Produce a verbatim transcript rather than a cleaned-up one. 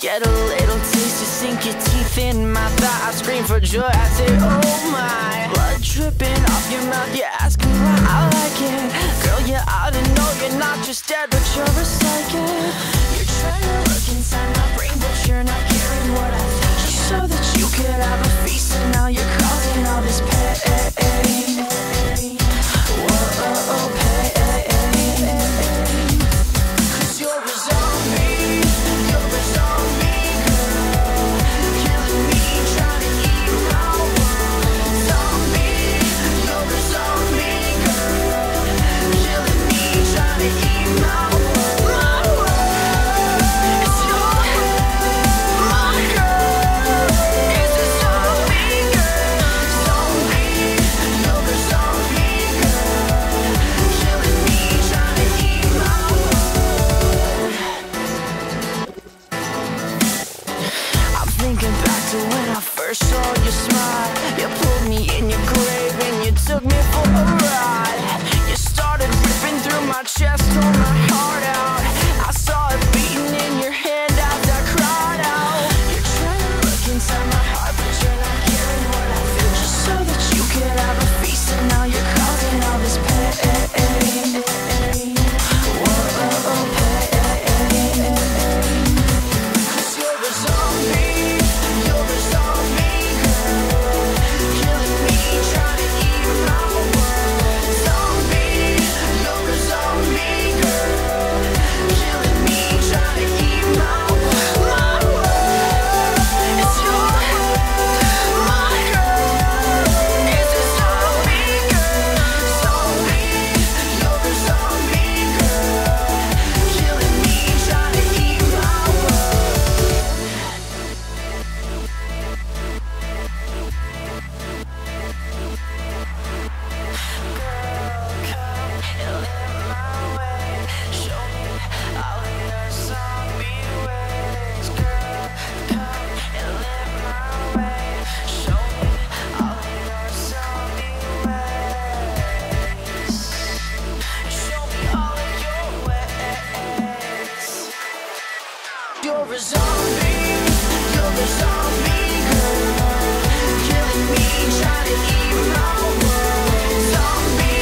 Get a little taste, you sink your teeth in my thigh. I scream for joy, I say oh my. Blood dripping off your mouth, you're asking why I like it. Girl, you ought to know you're not just dead, but you're a psychic. You're trying to look inside my brain, but you're not caring what I think. You saw that you could have a feast, and now you're causing all this pain. Whoa, pain. Cause you're a zombie. Zombie, killing me, trying to eat my world. Zombie.